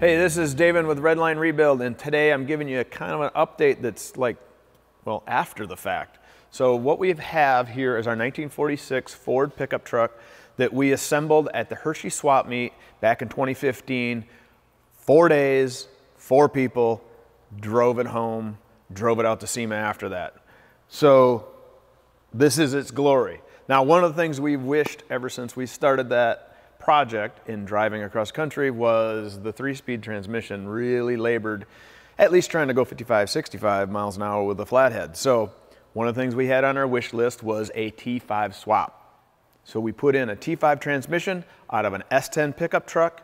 Hey, this is David with Redline Rebuild, and today I'm giving you a kind of an update that's like, well, after the fact. So what we have here is our 1946 Ford pickup truck that we assembled at the Hershey swap meet back in 2015. 4 days, 4 people, drove it home, drove it out to SEMA after that. So this is its glory. Now, one of the things we've wished ever since we started that project in driving across country was the 3-speed transmission really labored, at least trying to go 55, 65 miles an hour with a flathead. So one of the things we had on our wish list was a T5 swap. So we put in a T5 transmission out of an S10 pickup truck,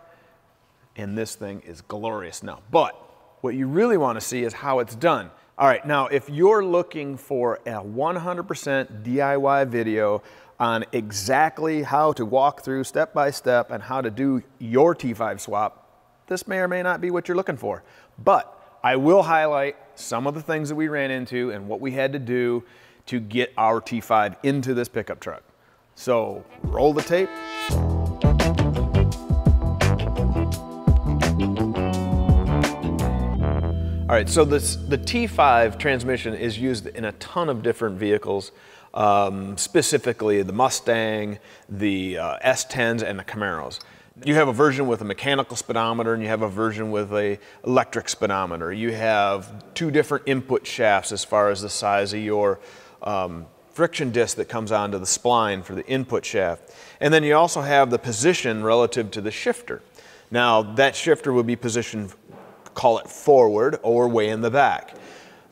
and this thing is glorious now. But what you really want to see is how it's done. All right, now if you're looking for a 100% DIY video on exactly how to walk through step by step and how to do your T5 swap, this may or may not be what you're looking for. But I will highlight some of the things that we ran into and what we had to do to get our T5 into this pickup truck. So roll the tape. All right, so the T5 transmission is used in a ton of different vehicles, specifically the Mustang, the S10s, and the Camaros. You have a version with a mechanical speedometer, and you have a version with an electric speedometer. You have 2 different input shafts as far as the size of your friction disc that comes onto the spline for the input shaft. And then you also have the position relative to the shifter. Now, that shifter would be positioned, call it forward or way in the back.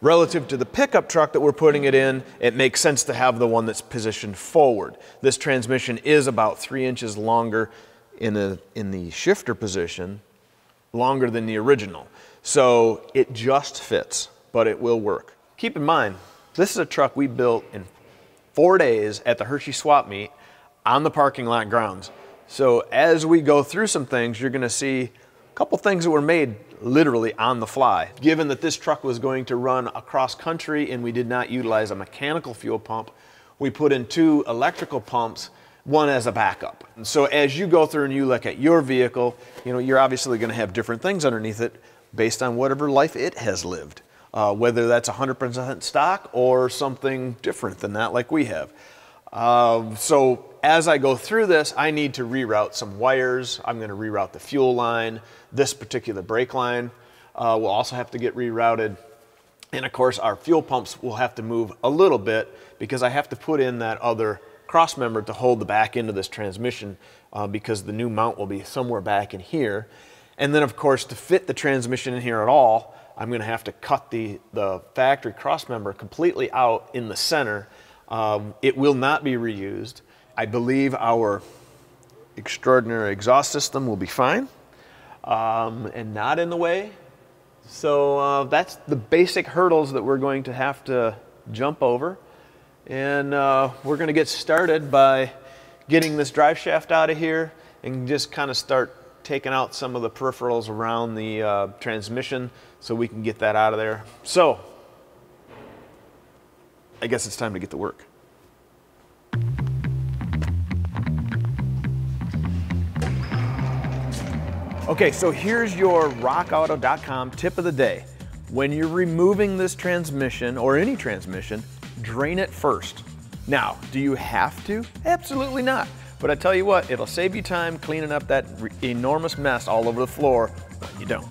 Relative to the pickup truck that we're putting it in, it makes sense to have the one that's positioned forward. This transmission is about 3 inches longer in the shifter position, longer than the original. So it just fits, but it will work. Keep in mind, this is a truck we built in 4 days at the Hershey swap meet on the parking lot grounds. So as we go through some things, you're gonna see a couple things that were made literally on the fly. Given that this truck was going to run across country and we did not utilize a mechanical fuel pump, we put in 2 electrical pumps, one as a backup. And so as you go through and you look at your vehicle, you know, you're obviously going to have different things underneath it based on whatever life it has lived, whether that's 100% stock or something different than that like we have. So as I go through this, I need to reroute some wires. I'm going to reroute the fuel line. This particular brake line will also have to get rerouted. And of course, our fuel pumps will have to move a little bit because I have to put in that other cross member to hold the back end of this transmission because the new mount will be somewhere back in here. And then of course, to fit the transmission in here at all, I'm going to have to cut the factory cross member completely out in the center. It will not be reused. I believe our extraordinary exhaust system will be fine and not in the way. So that's the basic hurdles that we're going to have to jump over. And we're going to get started by getting this drive shaft out of here and just kind of start taking out some of the peripherals around the transmission so we can get that out of there. So I guess it's time to get to work. Okay, so here's your rockauto.com tip of the day. When you're removing this transmission or any transmission, drain it first. Now, do you have to? Absolutely not. But I tell you what, it'll save you time cleaning up that enormous mess all over the floor. But you don't.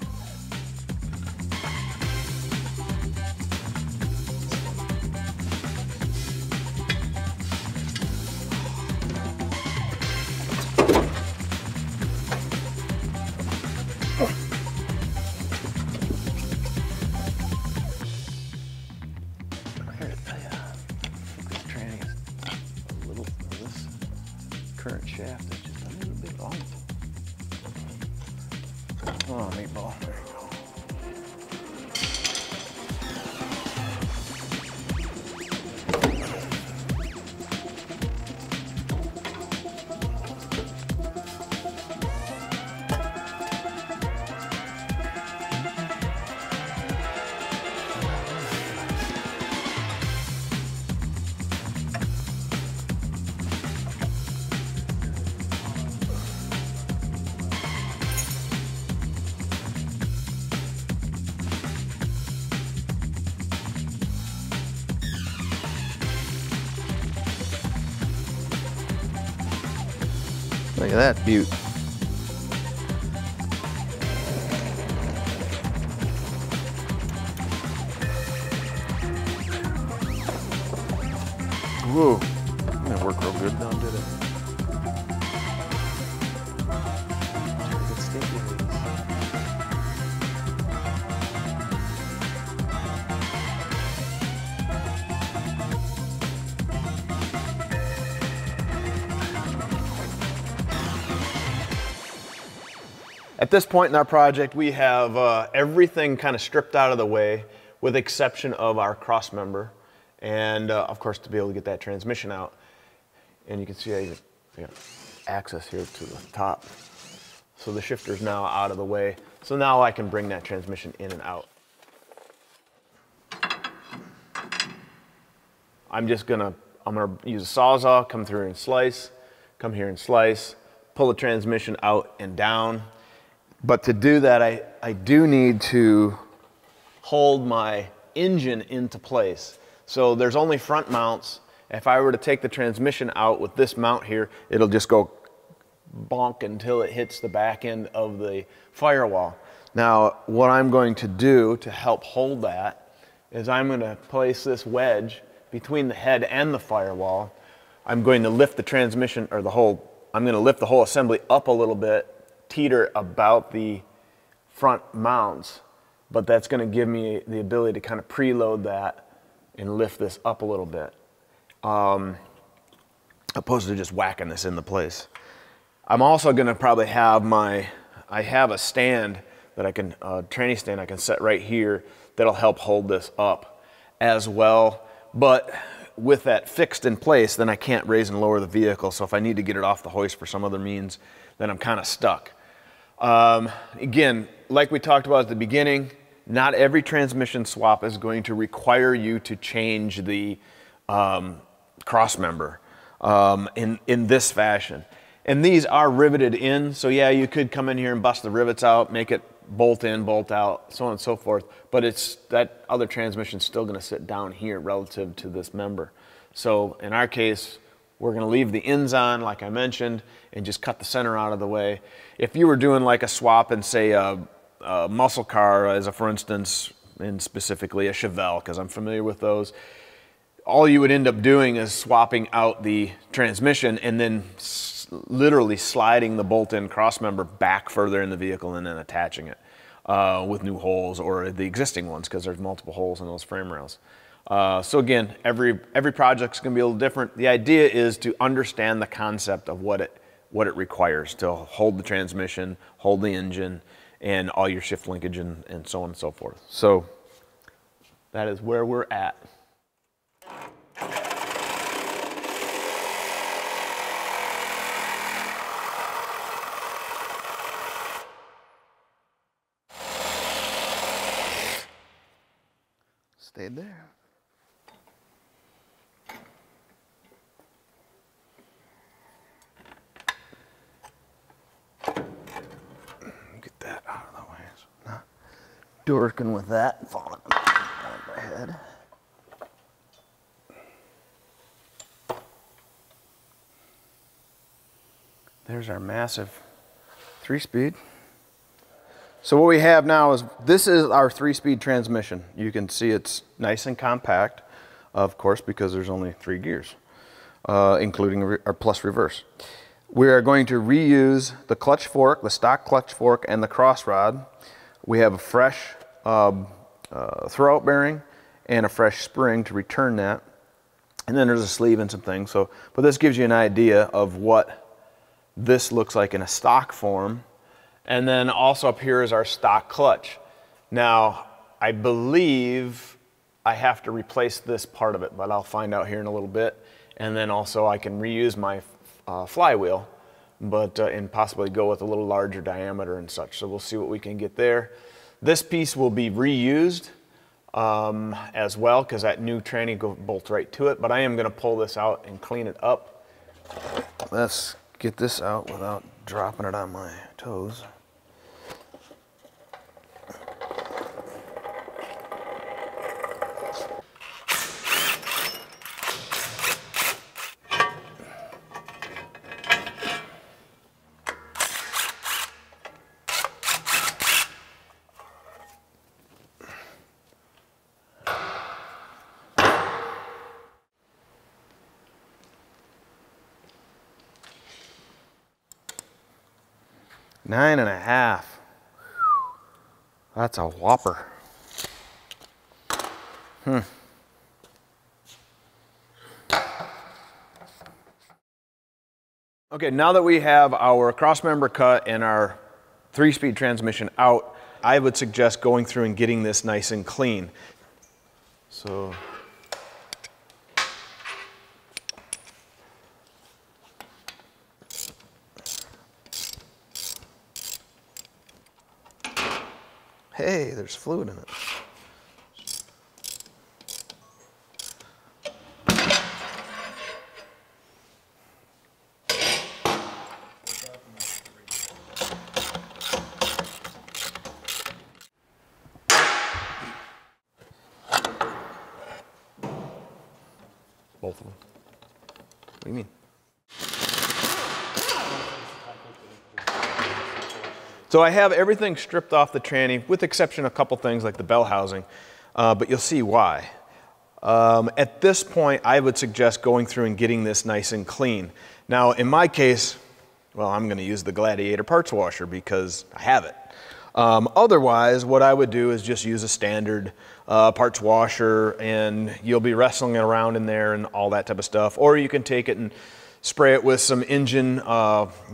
Current shaft is just a little bit off. Oh, meatball, there you Look at that beaut. Whoa, that worked real good now, did it? At this point in our project, we have everything kind of stripped out of the way with the exception of our cross member and of course to be able to get that transmission out. And you can see I got access here to the top. So the shifter's now out of the way. So now I can bring that transmission in and out. I'm gonna use a sawzall, come through and slice, come here and slice, pull the transmission out and down. But to do that, I do need to hold my engine into place. So there's only front mounts. If I were to take the transmission out with this mount here, it'll just go bonk until it hits the back end of the firewall. Now, what I'm going to do to help hold that is I'm going to place this wedge between the head and the firewall. I'm going to lift the transmission, or I'm going to lift the whole assembly up a little bit, teeter about the front mounts, but that's going to give me the ability to kind of preload that and lift this up a little bit, opposed to just whacking this into place. I'm also going to probably have I have a stand that I can, tranny stand I can set right here that'll help hold this up as well. But with that fixed in place, then I can't raise and lower the vehicle. So if I need to get it off the hoist for some other means, then I'm kind of stuck. Again, like we talked about at the beginning, not every transmission swap is going to require you to change the cross member in this fashion. And these are riveted in, so yeah, you could come in here and bust the rivets out, make it bolt in, bolt out, so on and so forth, but it's that other transmission's still gonna sit down here relative to this member. So in our case, we're gonna leave the ends on, like I mentioned, and just cut the center out of the way. If you were doing like a swap and say a muscle car, as a for instance, and specifically a Chevelle, because I'm familiar with those, all you would end up doing is swapping out the transmission and then literally sliding the bolt-in crossmember back further in the vehicle and then attaching it with new holes or the existing ones, because there's multiple holes in those frame rails. So again, every project's gonna be a little different. The idea is to understand the concept of what it requires to hold the transmission, hold the engine, and all your shift linkage and so on and so forth. So that is where we're at. Stayed there. Working with that, falling on my head. There's our massive 3-speed. So what we have now is, this is our 3-speed transmission. You can see it's nice and compact, of course, because there's only 3 gears, including plus reverse. We are going to reuse the clutch fork, the stock clutch fork, and the cross rod. We have a fresh throwout bearing and a fresh spring to return that, and then there's a sleeve and some things. So, but this gives you an idea of what this looks like in a stock form. And then also up here is our stock clutch. Now, I believe I have to replace this part of it, but I'll find out here in a little bit. And then also I can reuse my flywheel, but and possibly go with a little larger diameter and such. So we'll see what we can get there. This piece will be reused as well, because that new tranny bolts right to it, but I am gonna pull this out and clean it up. Let's get this out without dropping it on my toes. 9.5. That's a whopper. Okay, now that we have our crossmember cut and our 3-speed transmission out, I would suggest going through and getting this nice and clean. So. Hey, there's fluid in it. Both of them. What do you mean? So I have everything stripped off the tranny, with exception of a couple things like the bell housing, but you'll see why. At this point, I would suggest going through and getting this nice and clean. Now, in my case, well, I'm gonna use the Gladiator parts washer because I have it. Otherwise, what I would do is just use a standard parts washer, and you'll be wrestling it around in there and all that type of stuff. Or you can take it and spray it with some engine, you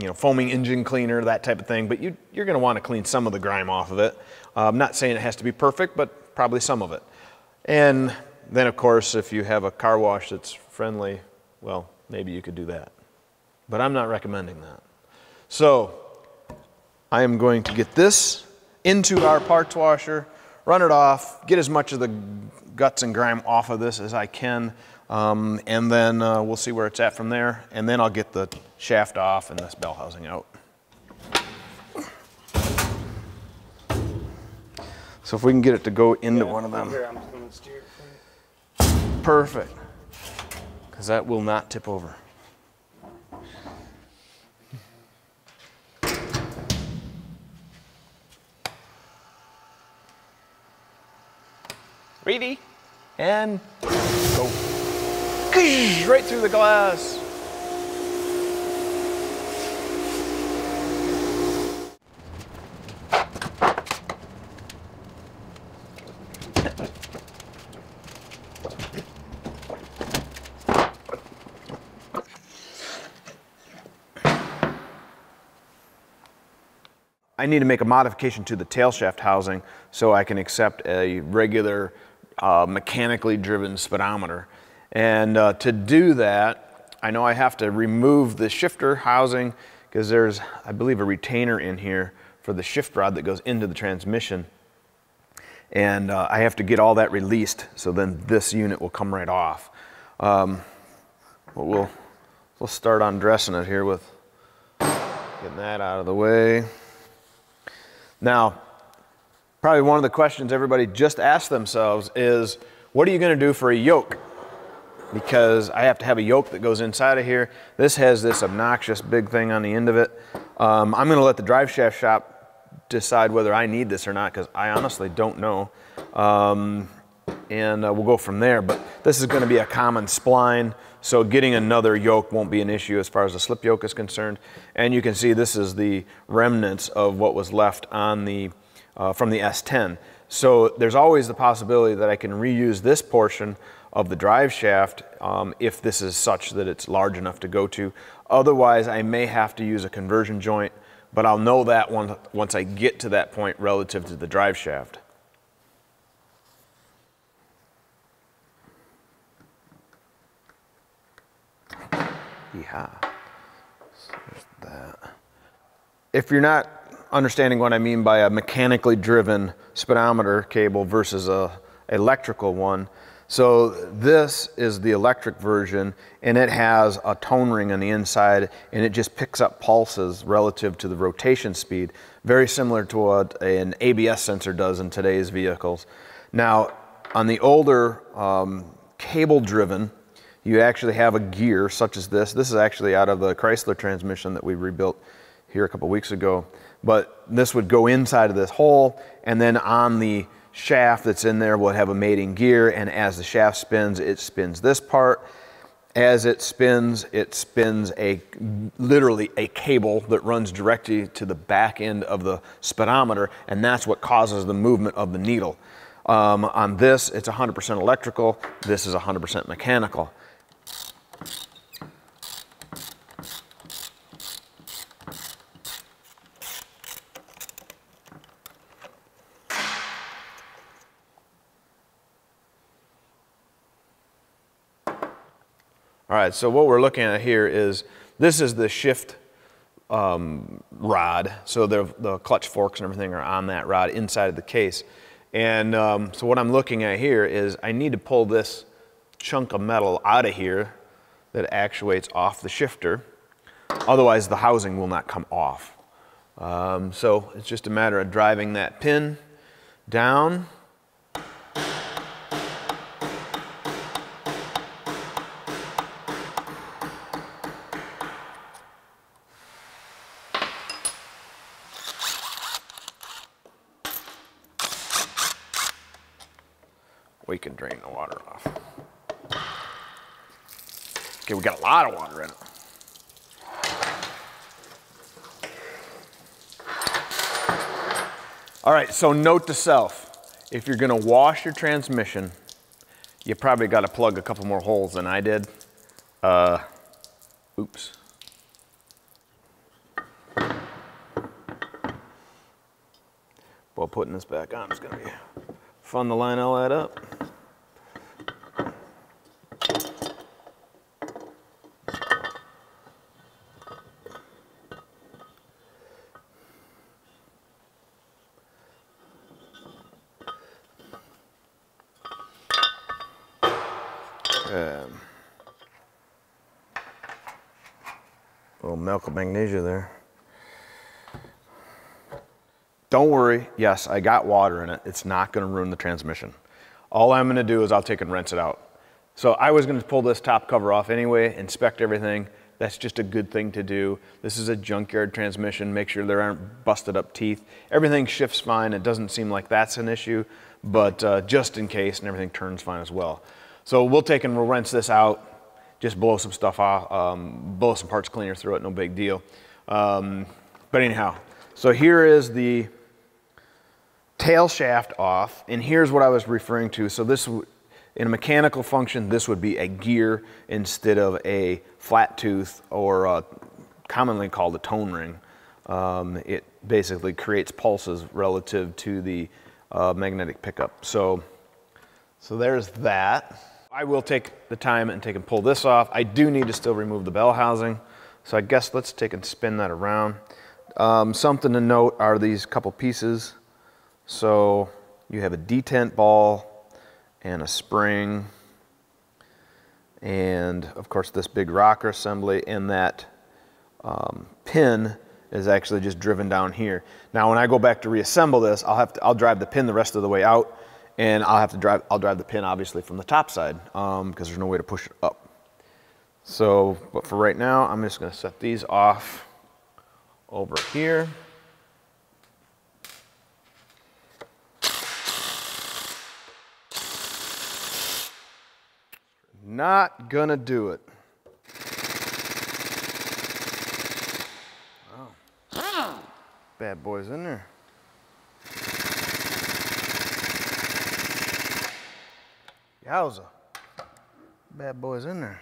know, foaming engine cleaner, that type of thing. But you're going to want to clean some of the grime off of it. I'm not saying it has to be perfect, but probably some of it. And then, of course, if you have a car wash that's friendly, well, maybe you could do that. But I'm not recommending that. So I am going to get this into our parts washer, run it off, get as much of the guts and grime off of this as I can. And then we'll see where it's at from there, and then I'll get the shaft off and this bell housing out. So if we can get it to go into one of them. Here, I'm just gonna steer it for you. Perfect, because that will not tip over. Ready, and go. Right through the glass. I need to make a modification to the tail shaft housing so I can accept a regular mechanically driven speedometer. And to do that, I know I have to remove the shifter housing because there's, I believe, a retainer in here for the shift rod that goes into the transmission. And I have to get all that released, so then this unit will come right off. We'll start undressing it here with getting that out of the way. Now, probably one of the questions everybody just asked themselves is, what are you going to do for a yoke? Because I have to have a yoke that goes inside of here. This has this obnoxious big thing on the end of it. I'm gonna let the drive shaft shop decide whether I need this or not, because I honestly don't know. We'll go from there, but this is gonna be a common spline, so getting another yoke won't be an issue as far as the slip yoke is concerned. And you can see this is the remnants of what was left on the, from the S10. So there's always the possibility that I can reuse this portion of the drive shaft if this is such that it's large enough to go to. Otherwise, I may have to use a conversion joint, but I'll know that once I get to that point relative to the drive shaft. Yeehaw. So there's that. If you're not understanding what I mean by a mechanically driven speedometer cable versus a electrical one, so this is the electric version, and it has a tone ring on the inside, and it just picks up pulses relative to the rotation speed, very similar to what an ABS sensor does in today's vehicles. Now, on the older cable-driven, you actually have a gear such as this. This is actually out of the Chrysler transmission that we rebuilt here a couple weeks ago, but this would go inside of this hole, and then on the shaft that's in there will have a mating gear, and as the shaft spins, it spins this part, As it spins a literally a cable that runs directly to the back end of the speedometer, and that's what causes the movement of the needle. On this, it's 100% electrical. This is 100% mechanical. All right, so what we're looking at here is, this is the shift rod. So the clutch forks and everything are on that rod inside of the case. And so what I'm looking at here is I need to pull this chunk of metal out of here that actuates off the shifter. Otherwise, the housing will not come off. So it's just a matter of driving that pin down. We can drain the water off. Okay, we got a lot of water in it. All right, so note to self, if you're gonna wash your transmission, you probably gotta plug a couple more holes than I did. Oops. Well, putting this back on is gonna be fun to line all that up. Little milk of magnesia there. Don't worry, yes, I got water in it. It's not gonna ruin the transmission. All I'm gonna do is I'll take and rinse it out. So I was gonna pull this top cover off anyway, inspect everything. That's just a good thing to do. This is a junkyard transmission. Make sure there aren't busted up teeth. Everything shifts fine. It doesn't seem like that's an issue, but just in case, and everything turns fine as well. So we'll take and we'll rinse this out, just blow some stuff off, blow some parts cleaner through it, no big deal. But anyhow, so here is the tail shaft off, and here's what I was referring to. So this, in a mechanical function, this would be a gear instead of a flat tooth, or commonly called a tone ring. It basically creates pulses relative to the magnetic pickup. So there's that. I will take the time and take and pull this off. I do need to still remove the bell housing. So I guess let's take and spin that around. Something to note are these couple pieces. So you have a detent ball and a spring, and of course this big rocker assembly, and that pin is actually just driven down here. Now when I go back to reassemble this, I'll drive the pin the rest of the way out, and I'll drive the pin obviously from the top side because there's no way to push it up. So, but for right now, I'm just gonna set these off over here. Not gonna do it. Wow. Bad boy's in there. Yowza. Bad boy's in there.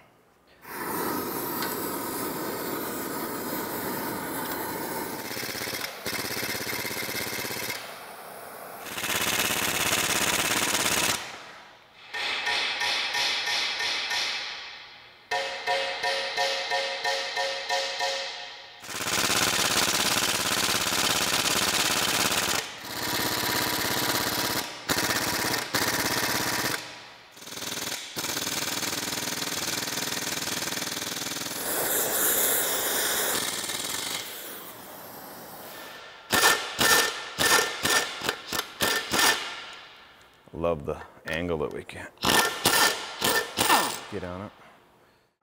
Love the angle that we can get on it.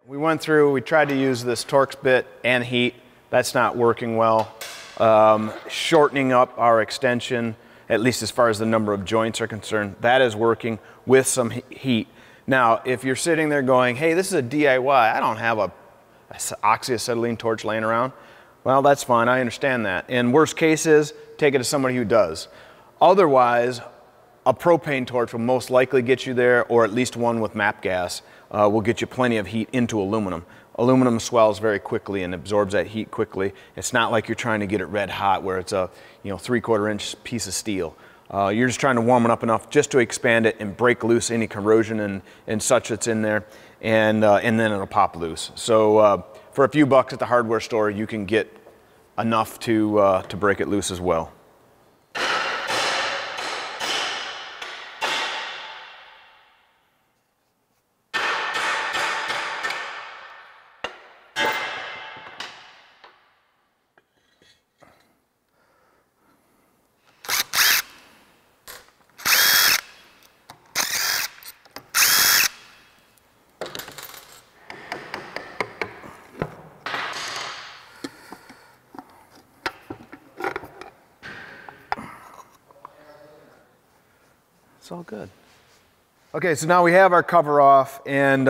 We went through, we tried to use this Torx bit and heat. That's not working well. Shortening up our extension, at least as far as the number of joints are concerned, that is working with some heat. Now, if you're sitting there going, hey, this is a DIY, I don't have a oxyacetylene torch laying around. Well, that's fine, I understand that. And worst case is, take it to somebody who does. Otherwise, a propane torch will most likely get you there, or at least one with map gas will get you plenty of heat into aluminum. Aluminum swells very quickly and absorbs that heat quickly. It's not like you're trying to get it red hot where it's a 3/4 inch piece of steel. You're just trying to warm it up enough just to expand it and break loose any corrosion and such that's in there, and then it'll pop loose. So for a few bucks at the hardware store, you can get enough to break it loose as well. All good. Okay, so now we have our cover off, and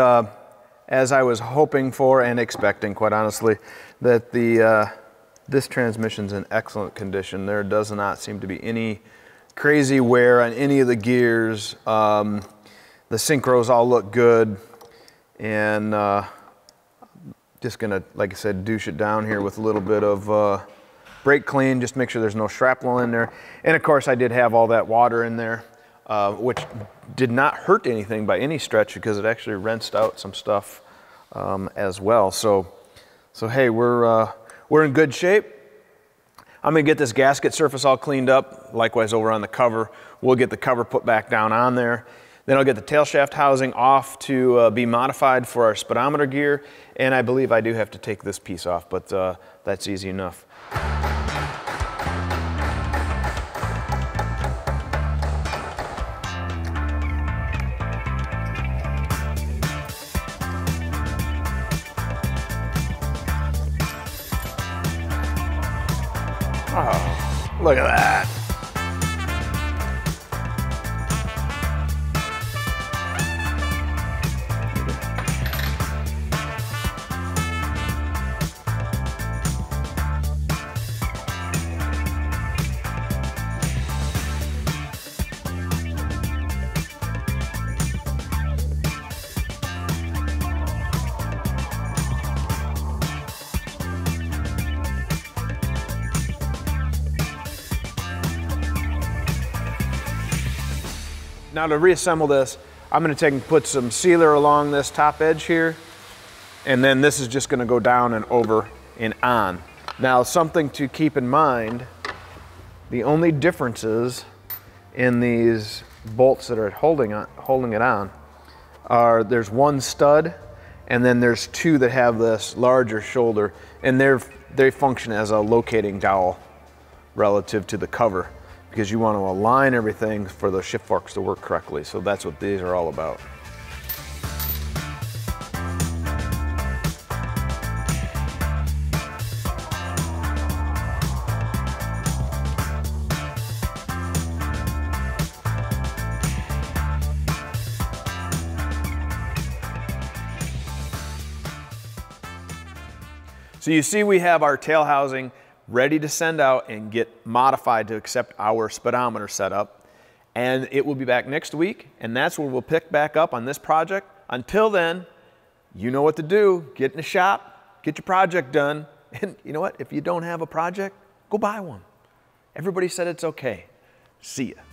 as I was hoping for and expecting, quite honestly, that this transmission's in excellent condition. There does not seem to be any crazy wear on any of the gears. The synchros all look good, and just gonna, like I said, douche it down here with a little bit of brake clean, just make sure there's no shrapnel in there. And of course I did have all that water in there, which did not hurt anything by any stretch, because it actually rinsed out some stuff as well. So hey, we're in good shape. I'm gonna get this gasket surface all cleaned up. Likewise over on the cover, we'll get the cover put back down on there. Then I'll get the tail shaft housing off to be modified for our speedometer gear, and I believe I do have to take this piece off, but that's easy enough. Oh, look at that. Now to reassemble this, I'm gonna take and put some sealer along this top edge here, and then this is just gonna go down and over and on. Now, something to keep in mind, the only differences in these bolts that are holding it on are there's one stud, and then there's two that have this larger shoulder, and they function as a locating dowel relative to the cover, because you want to align everything for the shift forks to work correctly. So that's what these are all about. So you see we have our tail housing ready to send out and get modified to accept our speedometer setup. And it will be back next week, and that's where we'll pick back up on this project. Until then, you know what to do. Get in the shop, get your project done. And you know what? If you don't have a project, go buy one. Everybody said it's okay. See ya.